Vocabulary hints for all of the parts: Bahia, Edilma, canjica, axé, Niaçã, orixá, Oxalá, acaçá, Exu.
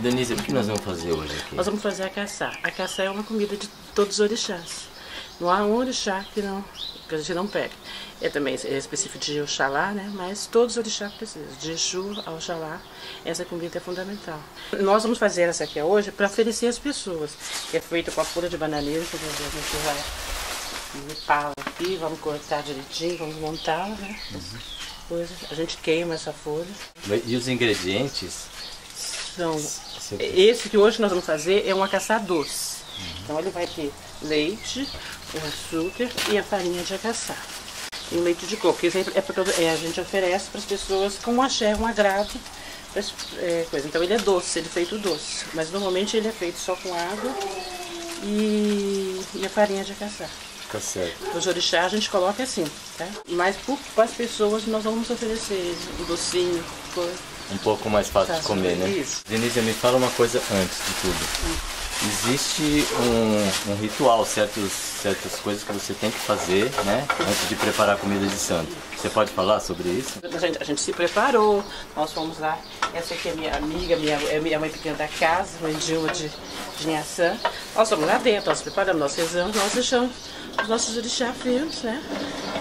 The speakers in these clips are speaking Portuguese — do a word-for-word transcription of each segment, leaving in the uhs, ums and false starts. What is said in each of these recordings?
Denise, o que nós vamos fazer hoje aqui? Nós vamos fazer acaçá. Acaçá é uma comida de todos os orixás. Não há um orixá que, não, que a gente não pega. É também é específico de Oxalá, né? Mas todos os orixás precisam. De Exu a Oxalá, essa comida é fundamental. Nós vamos fazer essa aqui hoje para oferecer às pessoas. Que é feita com a folha de bananeira, que a gente vai limpar aqui, vamos cortar direitinho, vamos montá-la, né? Uhum. A gente queima essa folha. E os ingredientes? São... Esse que hoje nós vamos fazer é um acaçá doce. Uhum. Então ele vai ter leite, o açúcar e a farinha de acaçá. E o leite de coco, que sempre é pra, é, a gente oferece para as pessoas com um axé, um agrado. É, coisa. Então ele é doce, ele é feito doce. Mas normalmente ele é feito só com água e, e a farinha de acaçá. Fica certo. Os orixás a gente coloca assim, tá? Mas para as pessoas nós vamos oferecer um docinho, coisa. Um pouco mais fácil de comer, né? Isso. Denise, me fala uma coisa antes de tudo. Hum. Existe um, um ritual, certos, certas coisas que você tem que fazer, né? Antes de preparar a comida de santo. Você pode falar sobre isso? A gente, a gente se preparou, nós fomos lá. Essa aqui é minha amiga, minha, é minha mãe pequena da casa, mãe Edilma de, de Niaçã. Nós fomos lá dentro, nós preparamos, nós rezamos, nós deixamos os nossos orixás frios, né?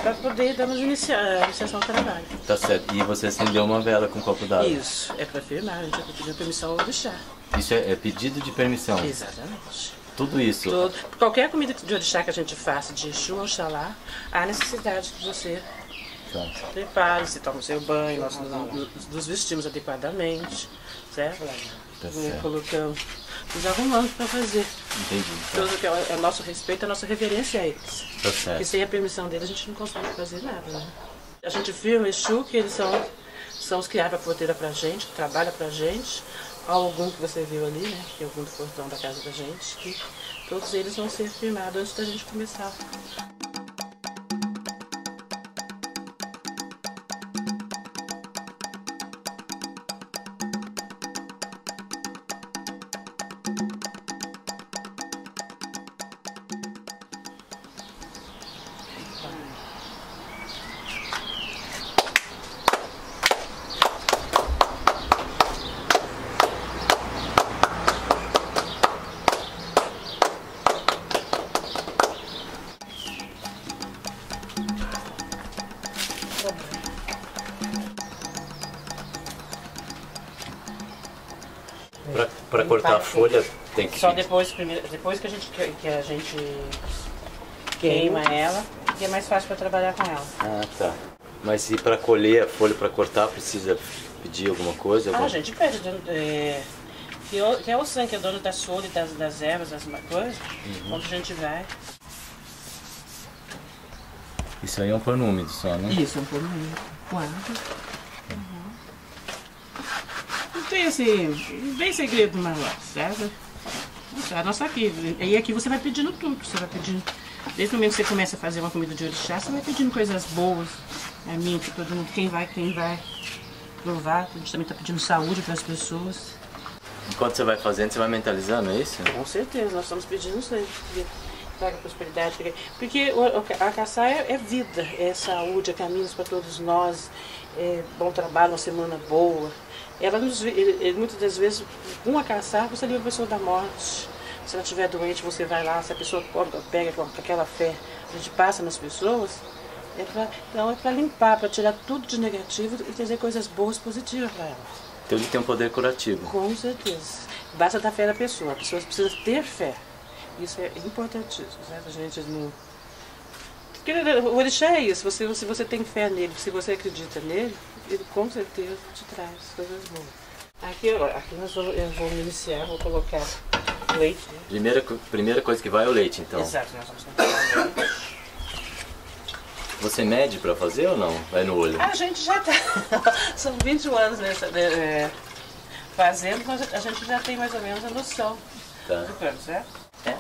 Para poder darmos iniciação ao trabalho. Tá certo. E você acendeu uma vela com um copo d'água? Isso. É para firmar, a gente vai pedir permissão ao orixá. Isso é, é pedido de permissão? Exatamente. Tudo isso? Todo, qualquer comida de orixá que a gente faça, de Exu ou Oxalá, há necessidade que você prepare-se, tome o seu banho, nós nos, nos vestimos adequadamente, certo? Tá certo. Colocamos, nos arrumamos para fazer. Entendi. Tá. Tudo que é o nosso respeito, a nossa reverência a eles. Tá certo. Porque sem a permissão deles a gente não consegue fazer nada, né? A gente firma Exu, que eles são, são os que abrem a porteira pra gente, que trabalham pra gente. Há algum que você viu ali, né? Que é algum do portão da casa da gente, que todos eles vão ser firmados antes da gente começar. Para cortar a folha tem que... Só depois, primeiro, depois que a gente, que a gente queima ela, que é mais fácil para trabalhar com ela. Ah, tá. Mas e para colher a folha, para cortar, precisa pedir alguma coisa? Alguma... Ah, a gente pede. É, que é o sangue, que é dono das folhas, das, das ervas, das coisas. Uhum. Quando a gente vai... Isso aí é um pano úmido só, né? Isso, é um pano úmido. Quatro. Tem assim, bem segredo no negócio, certo? A nossa aqui. E aqui você vai pedindo tudo, você vai pedindo. Desde o momento que você começa a fazer uma comida de orixá, você vai pedindo coisas boas. A mim, que todo mundo, quem vai, quem vai provar. A gente também está pedindo saúde para as pessoas. Enquanto você vai fazendo, você vai mentalizando, é isso? Com certeza, nós estamos pedindo isso aí. Traga prosperidade, porque a acaçá é vida, é saúde, é caminhos para todos nós, é bom trabalho, uma semana boa. Ela nos, muitas das vezes, com a acaçá, você livra a pessoa da morte. Se ela estiver doente, você vai lá, se a pessoa pega com aquela fé, a gente passa nas pessoas, é pra, então é para limpar, para tirar tudo de negativo e trazer coisas boas, positivas para ela. Então ele tem um poder curativo. Com certeza. Basta da fé da pessoa, a pessoa precisa ter fé. Isso é importantíssimo, né? A gente não... O orixá é isso, se você, você tem fé nele, se você acredita nele, ele com certeza te traz coisas boas. Aqui, aqui nós vamos, eu vou iniciar, vou colocar leite. Né? Primeira, primeira coisa que vai é o leite, então. Exato, nós vamos colocar o leite. Você mede para fazer ou não? Vai no olho? A gente já tá... São vinte anos nessa, é, fazendo, mas a gente já tem mais ou menos a noção. Tá. Do plano, certo? É.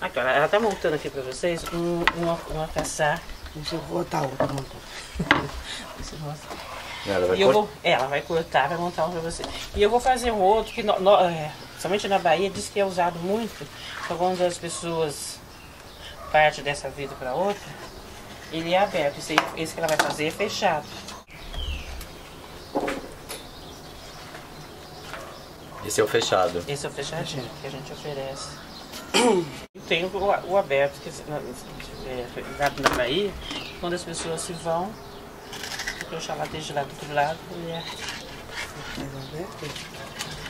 Agora, ela está montando aqui para vocês um, uma, uma acaçá. Deixa eu botar outra. Deixa eu mostrar. Ela vai, e eu vou, ela vai cortar, vai montar um para vocês. E eu vou fazer um outro que, no, no, é, somente na Bahia, diz que é usado muito. Algumas das pessoas parte dessa vida para outra. Ele é aberto. Esse, esse que ela vai fazer é fechado. Esse é o fechado. Esse é o fechadinho que a gente oferece. E tem o, o aberto, que é, na Bahia, quando as pessoas se vão, porque o Oxalá desde lá do outro lado, mulher.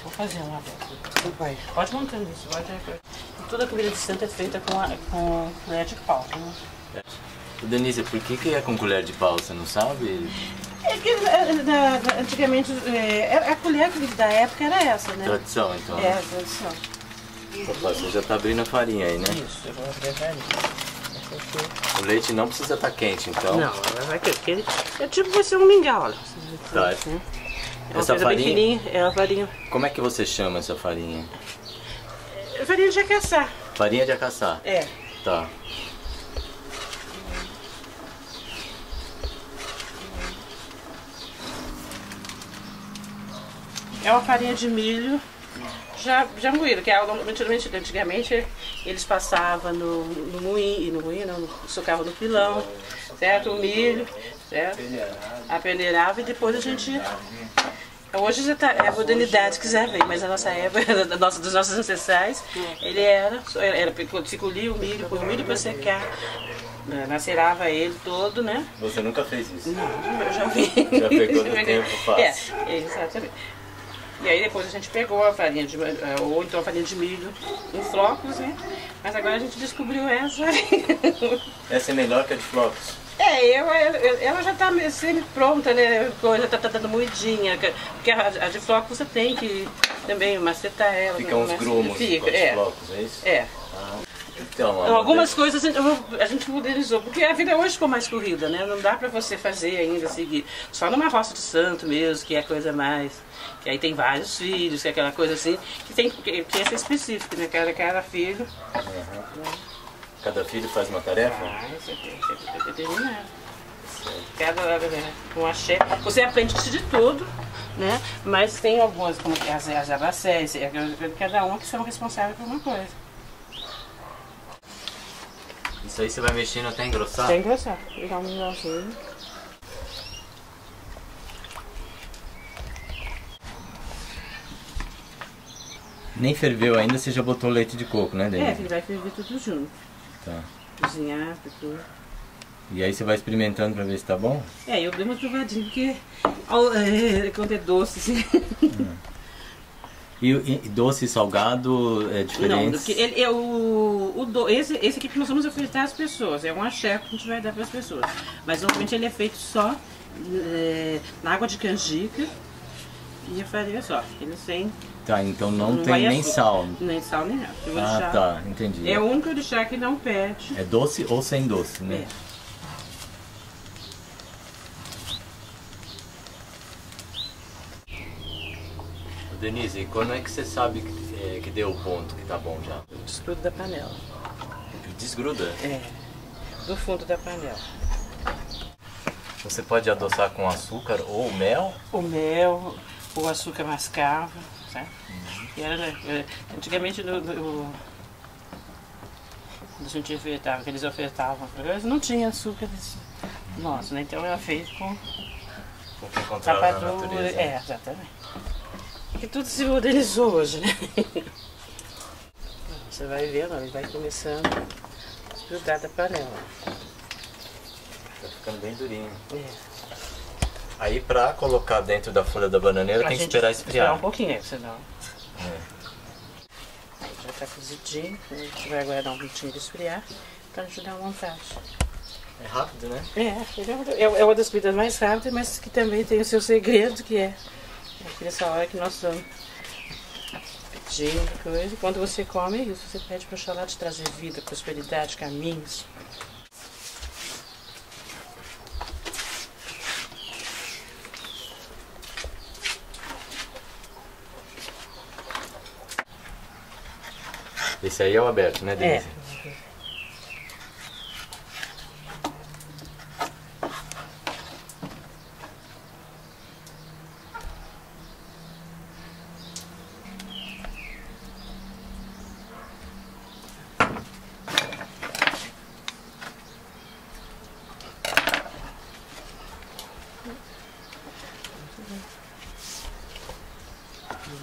Vou fazer um aberto. Pode montar isso, pode. Toda a comida de santo é feita com, a, com colher de pau. Né? Denise, por que, que é com colher de pau? Você não sabe? É que na, na, antigamente é, a colher da época era essa, né? Tradição, então. É, tradição. Opa, você já está abrindo a farinha aí, né? Isso, eu vou abrir a farinha. O leite não precisa estar quente, então? Não, ela vai quente. É tipo você um mingau, olha. Tá. Assim. É essa farinha? É a farinha. Como é que você chama essa farinha? Farinha de acaçá. Farinha de acaçá? É. Tá. É uma farinha de milho já, já moída, que antigamente, antigamente eles passavam no, no moinho, no moinho, não, socavam no pilão, certo? O milho, certo? A peneirava e depois a gente... Hoje já tá, é a modernidade que já veio, mas a nossa época, da nossa, dos nossos ancestrais, ele era, era se colhia o milho, põe o milho para secar, macerava ele todo, né? Você nunca fez isso? Não, eu já vi. Já pegou do tempo fácil. É, exatamente. E aí depois a gente pegou a farinha de ou então a farinha de milho em flocos, né? Mas agora a gente descobriu essa. Essa é melhor que a de flocos? É, eu, eu, ela já está semi-pronta, né? Já está tá dando moidinha, porque a, a de flocos você tem que também macetar ela. Fica uns grumos fica, de é. Flocos, é isso? É. Ah. Então, então, algumas coisas a gente modernizou, porque a vida hoje ficou mais corrida, né? Não dá pra você fazer ainda, seguir. Só numa roça de santo mesmo, que é coisa mais... Que aí tem vários filhos, que é aquela coisa assim, que tem que, que é ser específico, né? Cada, cada filho... Uhum. Cada filho faz uma tarefa? Ah, isso é determinado. Cada... Um axé. Você aprende de tudo, né? Mas tem algumas, como as, as abacés, cada um que são responsáveis por uma coisa. Isso aí você vai mexendo até engrossar? Até engrossar. Dá um engrossinho. Nem ferveu ainda, você já botou leite de coco, né, Denise? É, ele vai ferver tudo junto. Tá. Cozinhar, tudo. E aí você vai experimentando pra ver se tá bom? É, eu dei uma provadinha, porque quando é doce, assim... Hum. E, e doce e salgado é diferente? Não, que ele, eu, o do, esse, esse aqui que nós vamos ofertar às pessoas, é um axé que a gente vai dar para as pessoas. Mas normalmente ele é feito só é, na água de canjica e a farinha só, ele sem... Tá, então não, não tem nem açúcar, sal? Nem sal, nem nada. Eu ah, tá, entendi. É o único orixá que não pede. É doce ou sem doce, né? É. Denise, e quando é que você sabe que, é, que deu o ponto, que tá bom já? Eu desgrudo da panela. Desgruda? É, do fundo da panela. Você pode adoçar com açúcar ou mel? O mel, o açúcar mascavo, sabe? Uhum. Era, antigamente, no, no, a gente ofertava, que eles ofertavam, não tinha açúcar desse nosso, né? Então era feito com... Com o que encontrava na natureza. É, exatamente. Que tudo se modernizou hoje, né? Você vai vendo, ele vai começando a desgrudar da panela. Tá ficando bem durinho. É. Aí pra colocar dentro da folha da bananeira tem que esperar esfriar. Esperar um pouquinho, senão... É. Aí já tá cozidinho, a gente vai aguardar um minutinho de esfriar pra ajudar a montagem. É rápido, né? É, é uma das comidas mais rápidas, mas que também tem o seu segredo, que é... É nessa hora que nós estamos pedindo coisa. Quando você come é isso, você pede para o Oxalá te trazer vida, prosperidade, caminhos. Esse aí é o aberto, né, Denise? É.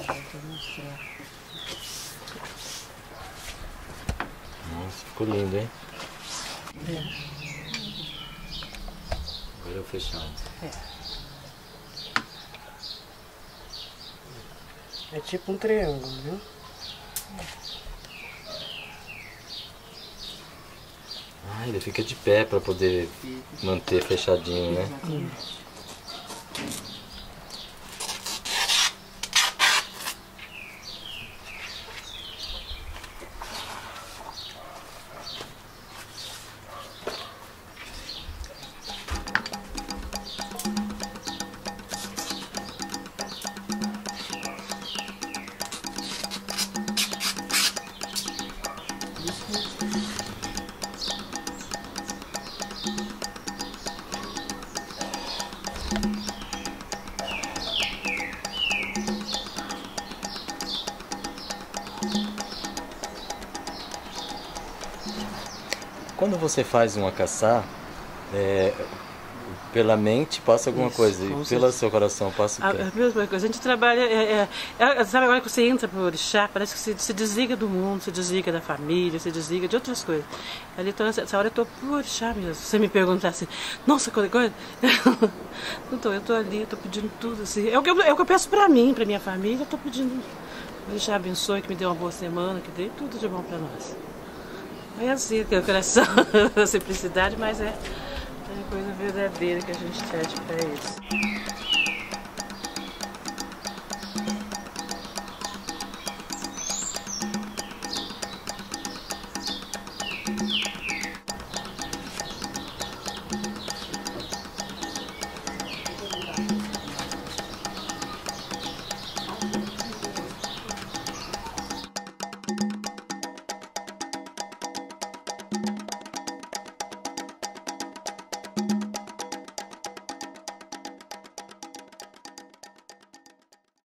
Tá Nossa, ficou lindo, hein? É. Agora eu fechando. É. É tipo um triângulo, viu? Ah, ele fica de pé para poder manter fechadinho, né? É. Quando você faz um acaçá, é, pela mente passa alguma Isso, coisa, e pelo seu coração passa o quê? A, a mesma coisa, a gente trabalha, é, é, sabe, agora que você entra para o orixá, parece que se, se desliga do mundo, se desliga da família, se desliga de outras coisas. Ali, tô, essa hora eu estou para o orixá mesmo, se você me perguntar assim, nossa, coisa, coisa? Não estou, eu estou ali, estou pedindo tudo, assim, é o que eu, é o que eu peço para mim, para minha família, eu estou pedindo, o orixá abençoe, que me dê uma boa semana, que dê tudo de bom para nós. É assim que é o coração, a simplicidade, mas é, é uma coisa verdadeira que a gente pede para eles.